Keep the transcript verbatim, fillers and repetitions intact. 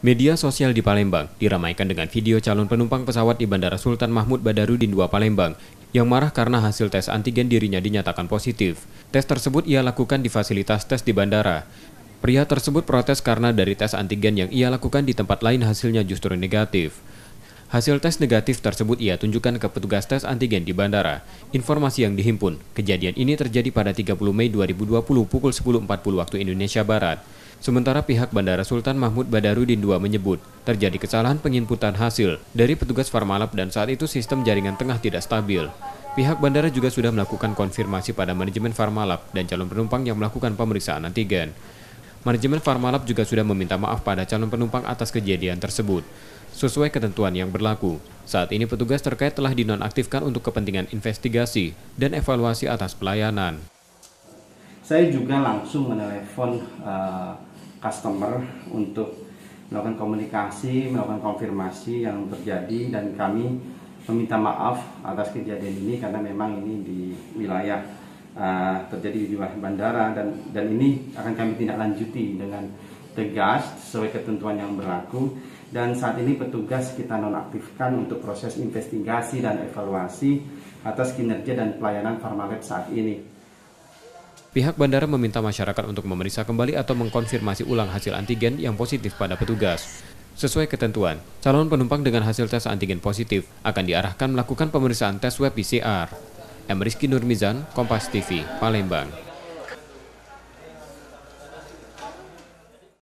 Media sosial di Palembang diramaikan dengan video calon penumpang pesawat di Bandara Sultan Mahmud Badaruddin kedua Palembang yang marah karena hasil tes antigen dirinya dinyatakan positif. Tes tersebut ia lakukan di fasilitas tes di bandara. Pria tersebut protes karena dari tes antigen yang ia lakukan di tempat lain hasilnya justru negatif. Hasil tes negatif tersebut ia tunjukkan ke petugas tes antigen di bandara. Informasi yang dihimpun, kejadian ini terjadi pada tiga puluh Mei dua ribu dua puluh pukul sepuluh empat puluh waktu Indonesia Barat. Sementara pihak Bandara Sultan Mahmud Badaruddin kedua menyebut, terjadi kesalahan penginputan hasil dari petugas Farmalab dan saat itu sistem jaringan tengah tidak stabil. Pihak bandara juga sudah melakukan konfirmasi pada manajemen Farmalab dan calon penumpang yang melakukan pemeriksaan antigen. Manajemen Farmalab juga sudah meminta maaf pada calon penumpang atas kejadian tersebut. Sesuai ketentuan yang berlaku, saat ini petugas terkait telah dinonaktifkan untuk kepentingan investigasi dan evaluasi atas pelayanan. Saya juga langsung menelepon uh... customer untuk melakukan komunikasi, melakukan konfirmasi yang terjadi, dan kami meminta maaf atas kejadian ini karena memang ini di wilayah uh, terjadi di wilayah bandara, dan dan ini akan kami tindak lanjuti dengan tegas sesuai ketentuan yang berlaku, dan saat ini petugas kita nonaktifkan untuk proses investigasi dan evaluasi atas kinerja dan pelayanan Farmalab saat ini. Pihak bandara meminta masyarakat untuk memeriksa kembali atau mengkonfirmasi ulang hasil antigen yang positif pada petugas. Sesuai ketentuan, calon penumpang dengan hasil tes antigen positif akan diarahkan melakukan pemeriksaan tes web P C R. Emrizky Nurmizan, Kompas T V, Palembang.